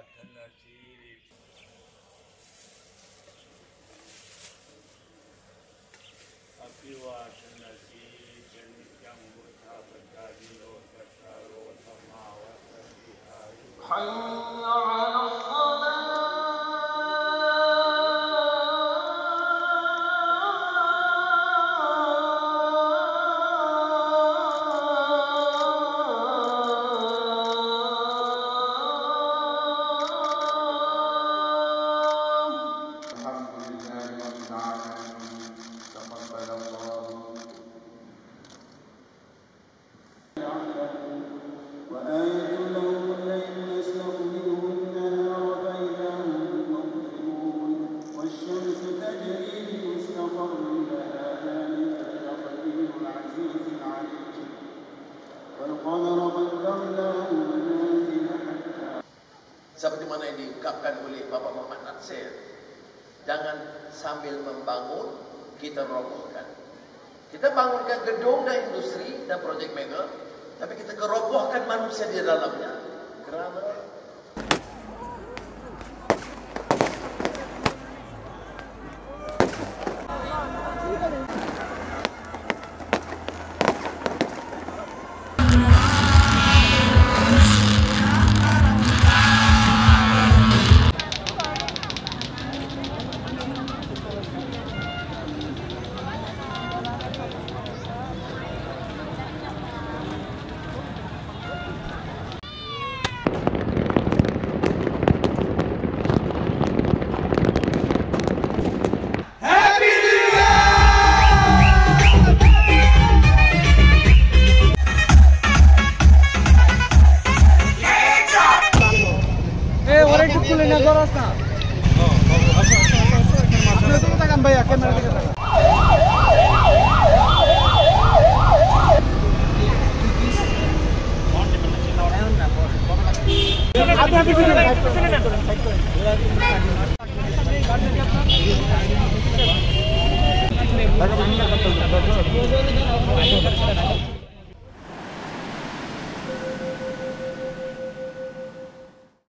Sadhana Jiri Abhivadhana Jiri Janityam Buddha Bajari Loka Sarota Mawata Bihari Hanya Anasana sebagaimana yang diungkapkan oleh Bapak Muhammad Natsir, jangan sambil membangun kita robohkan. Kita bangunkan gedung dan industri dan project mega, tapi kita kerobohkan manusia di dalamnya. Kenapa? Aku tak akan bayar kamera.